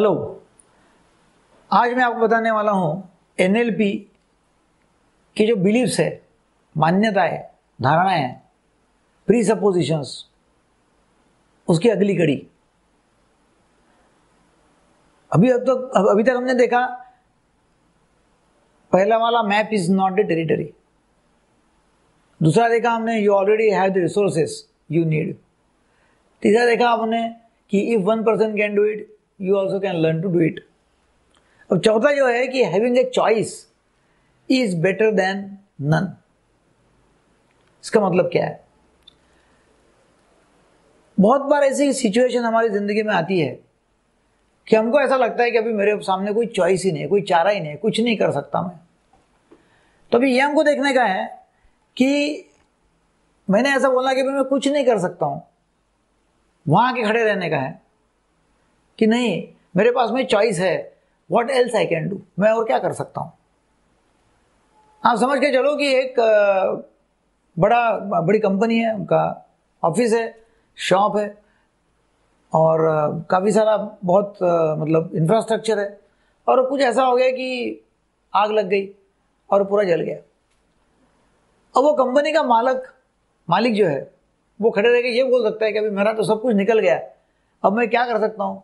Hello, आज मैं आपको बताने वाला हूं एनएलपी की जो बिलीव्स है, मान्यताएं, धारणाएं, प्रीसपोजिशंस, उसकी अगली कड़ी। अभी तक हमने देखा पहला वाला map is not a territory, दूसरा देखा हमने you already have the resources you need, तीसरा देखा हमने कि if one person can do it you also can learn to do it. अब चौथा जो है कि having a choice is better than none. इसका मतलब क्या है? बहुत बार ऐसी सिचुएशन हमारी जिंदगी में आती है कि हमको ऐसा लगता है कि अभी मेरे सामने कोई चॉइस ही नहीं, कोई चारा ही नहीं, कुछ नहीं कर सकता मैं। तो अभी ये हमको देखने का है कि मैंने ऐसा बोला कि मैं कुछ नहीं कर सकता हूँ, वहाँ के खड़े रहने का है कि नहीं, मेरे पास में चॉइस है, what else I can do, मैं और क्या कर सकता हूँ। आप समझ के चलो कि एक बड़ी कंपनी है, उनका ऑफिस है, शॉप है और काफ़ी सारा बहुत मतलब इंफ्रास्ट्रक्चर है, और कुछ ऐसा हो गया कि आग लग गई और पूरा जल गया। अब वो कंपनी का मालिक जो है वो खड़े रह के ये बोल सकता है कि अभी मेरा तो सब कुछ निकल गया, अब मैं क्या कर सकता हूँ,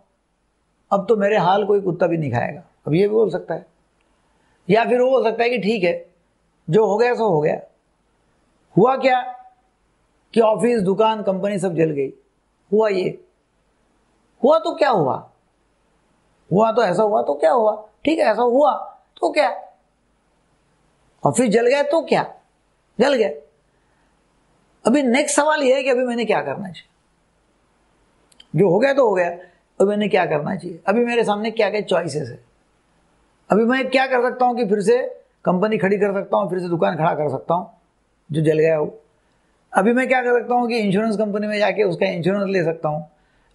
अब तो मेरे हाल कोई कुत्ता भी नहीं खाएगा, अब ये भी बोल सकता है। या फिर वो बोल सकता है कि ठीक है, जो हो गया सो हो गया। हुआ क्या कि ऑफिस, दुकान, कंपनी सब जल गई। हुआ ये, हुआ तो क्या हुआ, हुआ तो ऐसा हुआ तो क्या हुआ, ठीक है ऐसा हुआ तो क्या, ऑफिस जल गया तो क्या, जल गया। अभी नेक्स्ट सवाल यह है कि अभी मैंने क्या करना चाहिए, जो हो गया तो हो गया, अभी मैंने क्या करना चाहिए, अभी मेरे सामने क्या क्या चॉइसेस है, अभी मैं क्या कर सकता हूँ कि फिर से कंपनी खड़ी कर सकता हूँ, फिर से दुकान खड़ा कर सकता हूँ जो जल गया हो, अभी मैं क्या कर सकता हूँ कि इंश्योरेंस कंपनी में जाके उसका इंश्योरेंस ले सकता हूँ,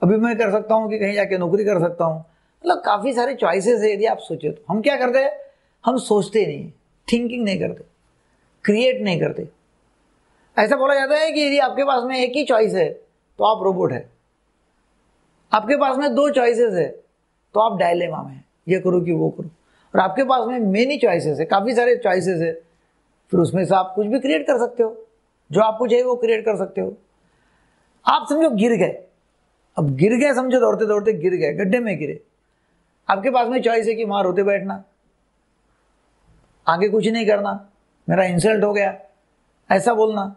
अभी मैं कर सकता हूँ कि कहीं जाके नौकरी कर सकता हूँ। मतलब काफ़ी सारे चॉइसेस है यदि आप सोचे तो। हम क्या करते हैं, हम सोचते नहीं, थिंकिंग नहीं करते, क्रिएट नहीं करते। ऐसा बोला जाता है कि यदि आपके पास में एक ही चॉइस है तो आप रोबोट है, आपके पास में दो चॉइसेस है तो आप डायलेमा में है, ये करो कि वो करो, और आपके पास में मेनी चॉइसेस है, काफ़ी सारे चॉइसेस है, फिर उसमें से आप कुछ भी क्रिएट कर सकते हो, जो आपको चाहिए वो क्रिएट कर सकते हो। आप समझो गिर गए, अब गिर गए समझो, दौड़ते दौड़ते गिर गए, गड्ढे में गिरे, आपके पास में चॉइस है कि वहाँ रोते बैठना, आगे कुछ नहीं करना, मेरा इंसल्ट हो गया ऐसा बोलना,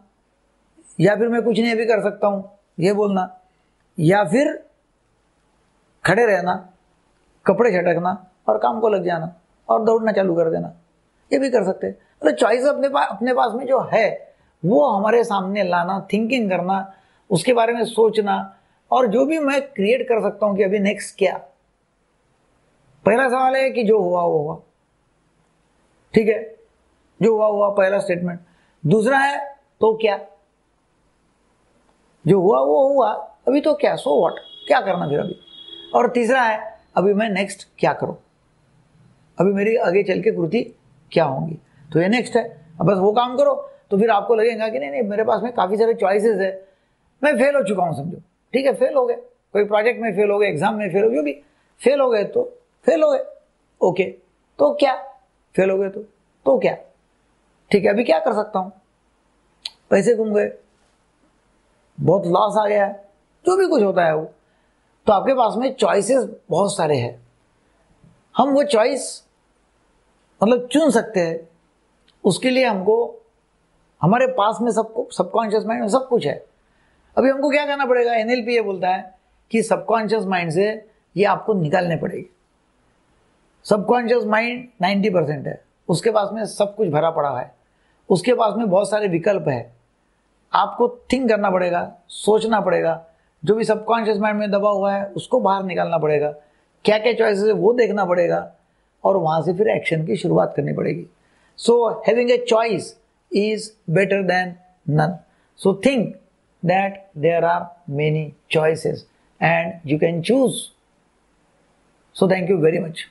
या फिर मैं कुछ नहीं अभी कर सकता हूँ ये बोलना, या फिर खड़े रहना, कपड़े झटकना और काम को लग जाना और दौड़ना चालू कर देना, ये भी कर सकते हैं। तो चॉइस अपने पास में जो है वो हमारे सामने लाना, थिंकिंग करना, उसके बारे में सोचना, और जो भी मैं क्रिएट कर सकता हूँ कि अभी नेक्स्ट क्या। पहला सवाल है कि जो हुआ वो हुआ, ठीक है, जो हुआ हुआ, पहला स्टेटमेंट। दूसरा है तो क्या, जो हुआ वो हुआ, अभी तो क्या, सो व्हाट, क्या करना फिर अभी। और तीसरा है अभी मैं नेक्स्ट क्या करूं, अभी मेरी आगे चल के कृति क्या होंगी, तो ये नेक्स्ट है, अब बस वो काम करो। तो फिर आपको लगेगा कि नहीं, मेरे पास में काफ़ी सारे चॉइसेस है, मैं फेल हो चुका हूं समझो, ठीक है फेल हो गए, कोई प्रोजेक्ट में फेल हो गए, एग्जाम में फेल हो गए, भी फेल हो गए तो फेल हो गए, ओके तो क्या, फेल हो गए तो क्या, ठीक है अभी क्या कर सकता हूँ, पैसे घूम गए, बहुत लॉस आ गया, जो भी कुछ होता है वो। तो आपके पास में चॉइसेस बहुत सारे हैं, हम वो चॉइस मतलब चुन सकते हैं, उसके लिए हमको हमारे पास में सबको सबकॉन्शियस माइंड में सब कुछ है। अभी हमको क्या करना पड़ेगा, एनएलपी ये बोलता है कि सबकॉन्शियस माइंड से ये आपको निकालने पड़ेगी। सबकॉन्शियस माइंड 90% है, उसके पास में सब कुछ भरा पड़ा है, उसके पास में बहुत सारे विकल्प है, आपको थिंक करना पड़ेगा, सोचना पड़ेगा, जो भी सबकॉन्शियस माइंड में दबा हुआ है उसको बाहर निकालना पड़ेगा, क्या क्या चॉइसेस है वो देखना पड़ेगा, और वहाँ से फिर एक्शन की शुरुआत करनी पड़ेगी। So having a choice is better than none, so think that there are many choices and you can choose. So thank you very much.